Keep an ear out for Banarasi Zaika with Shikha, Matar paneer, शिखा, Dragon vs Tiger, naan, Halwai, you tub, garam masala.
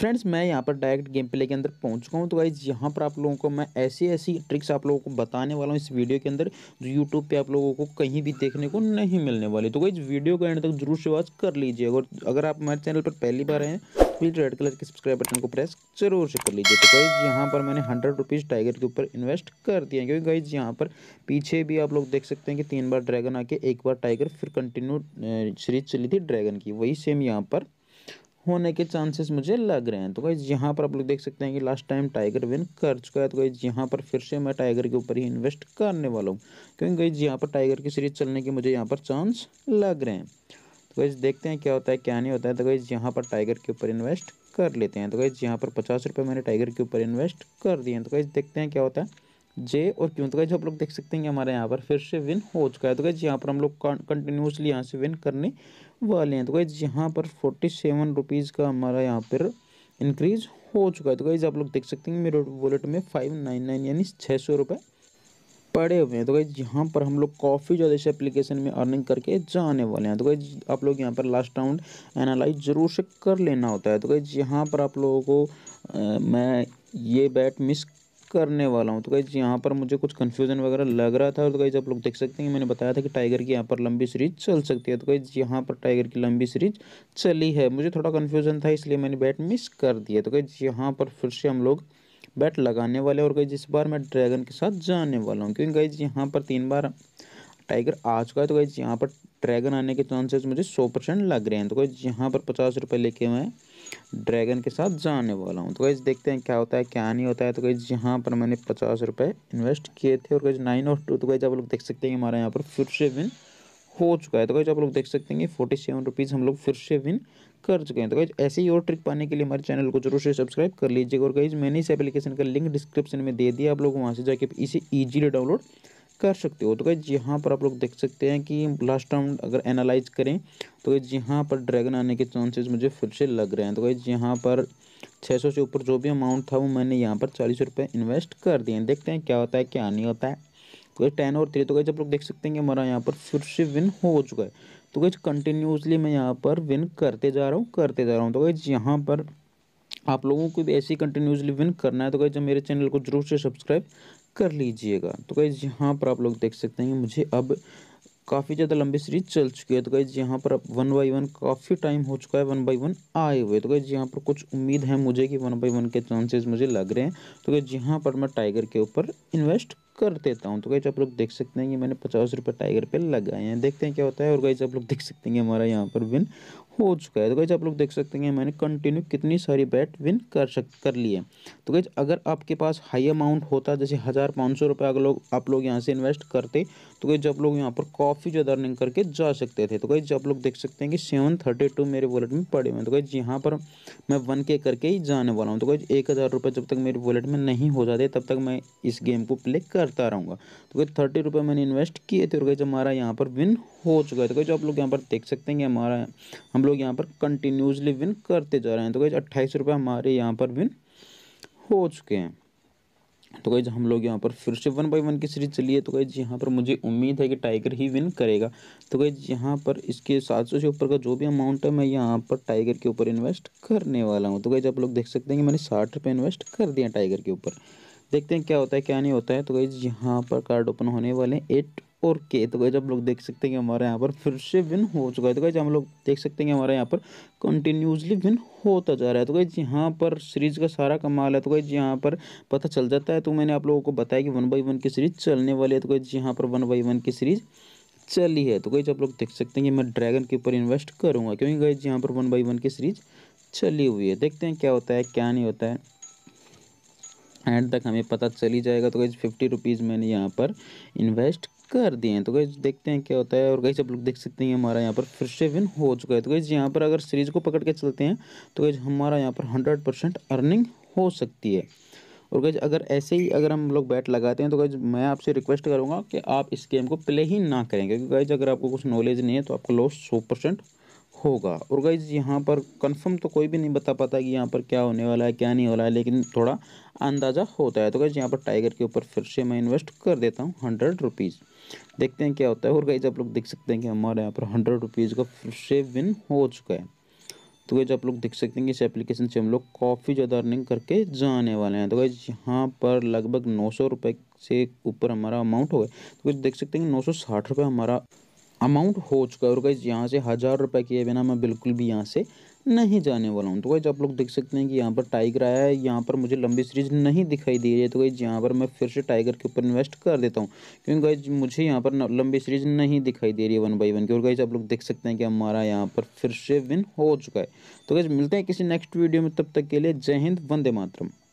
Friends मैं यहाँ पर डायरेक्ट गेम प्ले के अंदर पहुँच चुका हूँ। तो गाइज यहाँ पर आप लोगों को मैं ऐसी ट्रिक्स आप लोगों को बताने वाला हूँ इस वीडियो के अंदर, जो यूट्यूब पे आप लोगों को कहीं भी देखने को नहीं मिलने वाली। तो गाइज वीडियो को एंड तक जरूर से वॉच कर लीजिए। और अगर आप हमारे चैनल पर पहली बार हैं प्लीज रेड कलर के सब्सक्राइब बटन को प्रेस जरूर से कर लीजिए। तो गाइज यहाँ पर मैंने 100 रुपीज़ टाइगर के ऊपर इन्वेस्ट कर दिया, क्योंकि गाइज यहाँ पर पीछे भी आप लोग देख सकते हैं कि 3 बार ड्रैगन आके 1 बार टाइगर, फिर कंटिन्यू सीरीज चली थी ड्रैगन की, वही सेम यहाँ पर होने के चांसेस मुझे लग रहे हैं। तो गाइज यहाँ पर आप लोग देख सकते हैं कि लास्ट टाइम टाइगर विन कर चुका है। तो गाइज यहाँ पर फिर से मैं टाइगर के ऊपर ही इन्वेस्ट करने वाला हूँ, क्योंकि गाइज यहाँ पर टाइगर की सीरीज चलने के मुझे यहाँ पर चांस लग रहे हैं। तो गाइज देखते हैं क्या होता है क्या नहीं होता है। तो गाइज यहाँ पर टाइगर के ऊपर इन्वेस्ट कर लेते हैं। तो गाइज यहाँ पर 50 रुपये मैंने टाइगर के ऊपर इन्वेस्ट कर दिए हैं। तो गाइज देखते हैं क्या होता है जे और क्यों। तो गाइज आप लोग देख सकते हैं कि हमारे यहाँ पर फिर से विन हो चुका है। तो गाइज यहाँ पर हम लोग कंटिन्यूसली यहाँ से विन करने वाले हैं। तो गाइज यहाँ पर 47 रुपीज़ का हमारा यहाँ पर इंक्रीज हो चुका है। तो गाइज आप लोग देख सकते हैं मेरे वॉलेट में 599 यानी 600 रुपये पड़े हुए हैं। तो गाइज यहाँ पर हम लोग काफ़ी ज़्यादा इस एप्लीकेशन में अर्निंग करके जाने वाले हैं। तो गाइज आप लोग यहाँ पर लास्ट राउंड एनालाइज ज़रूर से कर लेना होता है। तो गाइज यहाँ पर आप लोगों को मैं ये बैट मिस करने वाला हूँ। तो गाइज यहाँ पर मुझे कुछ कन्फ्यूजन वगैरह लग रहा था। और तो गाइज आप लोग देख सकते हैं मैंने बताया था कि टाइगर की यहाँ पर लंबी सीरीज चल सकती है। तो गाइज यहाँ पर टाइगर की लंबी सीरीज चली है, मुझे थोड़ा कन्फ्यूजन था इसलिए मैंने बैट मिस कर दिया। तो गाइज यहाँ पर फिर से हम लोग बैट लगाने वाले हैं। और गाइज इस बार मैं ड्रैगन के साथ जाने वाला हूँ, क्योंकि गाइज यहाँ पर 3 बार टाइगर आ चुका है। तो गाइज यहाँ पर ड्रैगन आने के चांसेस मुझे 100% लग रहे हैं। तो गाइज यहाँ पर 50 रुपये लेके मैं ड्रैगन के साथ जाने वाला हूँ। तो गाइज देखते हैं क्या होता है क्या नहीं होता है। तो गाइज यहाँ पर मैंने 50 रुपये इन्वेस्ट किए थे। और गाइज 9 और 2। तो गाइज आप लोग देख सकते हैं हमारे यहाँ पर फिर से विन हो चुका है। तो गाइज आप लोग देख सकते हैं कि 47 रुपीज़ हम लोग फिर से विन कर चुके हैं। तो गाइज ऐसे ही और ट्रिक पाने के लिए हमारे चैनल को जरूर से सब्सक्राइब कर लीजिएगा। और गाइज मैंने इस एप्लीकेशन का लिंक डिस्क्रिप्शन में दे दिया, आप लोग वहाँ से जाके इसे ईजिली डाउनलोड कर सकते हो। तो गाइज यहाँ पर आप लोग देख सकते हैं कि लास्ट राउंड अगर एनालाइज करें तो गाइज यहाँ पर ड्रैगन आने के चांसेस मुझे फिर से लग रहे हैं। तो गाइज यहाँ पर 600 से ऊपर जो भी अमाउंट था वो मैंने यहाँ पर 40 रुपये इन्वेस्ट कर दिए हैं। देखते हैं क्या होता है क्या नहीं होता है। तो गाइज 10 और 3। तो गाइज आप लोग देख सकते हैं कि हमारा यहाँ पर फिर से विन हो चुका है। तो गाइज कंटिन्यूसली मैं यहाँ पर विन करते जा रहा हूँ। तो गाइज यहाँ पर आप लोगों को भी ऐसे ही कंटिन्यूसली विन करना है। तो गाइज मेरे चैनल को जरूर से सब्सक्राइब कर लीजिएगा। तो गाइज यहाँ पर आप लोग देख सकते हैं मुझे अब काफ़ी ज़्यादा लंबी सीरीज चल चुकी है। तो गाइज यहाँ पर अब 1 बाई 1 काफ़ी टाइम हो चुका है 1 बाई 1 आए हुए। तो गाइज यहाँ पर कुछ उम्मीद है मुझे कि 1 बाई 1 के चांसेस मुझे लग रहे हैं। तो गाइज यहाँ पर मैं टाइगर के ऊपर इन्वेस्ट कर देता हूँ। तो गाइज आप लोग देख सकते हैं कि मैंने 50 रुपये टाइगर पे लगाए हैं। देखते हैं क्या होता है। और गाइज आप लोग देख सकते हैं कि हमारा यहाँ पर विन हो चुका है। तो गाइज आप लोग देख सकते हैं मैंने कंटिन्यू कितनी सारी बैट विन कर ली है। तो गाइज अगर आपके पास हाई अमाउंट होता, जैसे 1500 रुपये अगर लोग आप लोग यहाँ से इन्वेस्ट करते, तो गाइज आप लोग यहाँ पर काफ़ी ज़्यादा अर्निंग करके जा सकते थे। तो गाइज आप लोग देख सकते हैं कि 732 मेरे वॉलेट में पड़े हुए हैं। तो गाइज यहाँ पर मैं 1K करके ही जाने वाला हूँ। तो गाइज 1000 रुपये जब तक मेरे वॉलेट में नहीं हो जाते तब तक मैं इस गेम को प्ले करता रहूँगा। तो गाइज 30 रुपये मैंने इन्वेस्ट किए थे। और गाइज हमारा यहाँ पर विन हो चुका है। तो गाइज आप लोग यहाँ पर देख सकते हैं कि हमारा हम लोग यहाँ पर कंटिन्यूसली विन करते जा रहे हैं। तो गाइज 28 रुपये हमारे यहाँ पर विन हो चुके हैं। तो गाइज हम लोग यहाँ पर फिर से 1 बाई 1 की सीरीज चली है। तो गाइज यहाँ पर मुझे उम्मीद है कि टाइगर ही विन करेगा। तो गाइज यहाँ पर इसके 700 से ऊपर का जो भी अमाउंट है मैं यहाँ पर टाइगर के ऊपर इन्वेस्ट करने वाला हूँ। तो गाइज आप लोग देख सकते हैं कि मैंने 60 रुपये इन्वेस्ट कर दिया टाइगर के ऊपर। देखते हैं क्या होता है क्या नहीं होता है। तो गाइज यहाँ पर कार्ड ओपन होने वाले हैं 8 और K। तो गाइज आप लोग देख सकते हैं कि हमारे यहाँ पर फिर से विन हो चुका है। तो गाइज हम लोग देख सकते हैं कि हमारे यहाँ पर कंटिन्यूसली विन होता जा रहा है। तो गाइज यहाँ पर सीरीज का सारा कमाल है। तो गाइज यहाँ पर पता चल जाता है। तो मैंने आप लोगों को बताया कि 1 बाई 1 की सीरीज चलने वाली है। तो गाइज यहाँ पर 1 बाई 1 की सीरीज चली है। तो गाइज आप लोग देख सकते हैं कि मैं ड्रैगन के ऊपर इन्वेस्ट करूँगा, क्योंकि गाइज यहाँ पर 1 बाई 1 की सीरीज चली हुई है। देखते हैं क्या होता है क्या नहीं होता है, एंड तक हमें पता चल ही जाएगा। तो गाइज 50 रुपीज़ मैंने यहाँ पर इन्वेस्ट कर दिए हैं। तो गाइज देखते हैं क्या होता है। और गाइज आप लोग देख सकते हैं हमारा यहाँ पर फिर से विन हो चुका है। तो गाइज यहाँ पर अगर सीरीज को पकड़ के चलते हैं तो गाइज हमारा यहाँ पर 100% अर्निंग हो सकती है। और गाइज अगर ऐसे ही अगर हम लोग बैट लगाते हैं तो गाइज मैं आपसे रिक्वेस्ट करूँगा कि आप इस गेम को प्ले ही ना करें, क्योंकि गाइज अगर आपको कुछ नॉलेज नहीं है तो आपका लॉस 100% होगा। और गाइज यहाँ पर कंफर्म तो कोई भी नहीं बता पाता कि यहाँ पर क्या होने वाला है क्या नहीं हो रहा है, लेकिन थोड़ा अंदाज़ा होता है। तो गाइज यहाँ पर टाइगर के ऊपर फिर से मैं इन्वेस्ट कर देता हूँ 100 रुपीज़। देखते हैं क्या होता है। और गाइज आप लोग देख सकते हैं कि हमारे यहाँ पर 100 रुपीज़ का फिर से विन हो चुका है। तो गाइज आप लोग देख सकते हैं कि इस एप्लीकेशन से हम लोग काफ़ी ज़्यादा अर्निंग करके जाने वाले हैं। तो गाइज यहाँ पर लगभग 900 रुपये से ऊपर हमारा अमाउंट हो गया। तो गाइज देख सकते हैं कि 960 रुपये हमारा अमाउंट हो चुका है और गाइज यहाँ से 1000 रुपये किए बिना मैं बिल्कुल भी यहाँ से नहीं जाने वाला हूँ। तो गाइज आप लोग देख सकते हैं कि यहाँ पर टाइगर आया है, यहाँ पर मुझे लंबी सीरीज नहीं दिखाई दे रही है। तो गाइज यहाँ पर मैं फिर से टाइगर के ऊपर इन्वेस्ट कर देता हूँ क्योंकि गाइज मुझे यहाँ पर लंबी सीरीज नहीं दिखाई दे रही है 1 बाई 1 की। और गाइज आप लोग देख सकते हैं कि हमारा यहाँ पर फिर से विन हो चुका है। तो गाइज मिलते हैं किसी नेक्स्ट वीडियो में, तब तक के लिए जय हिंद, वंदे मातरम।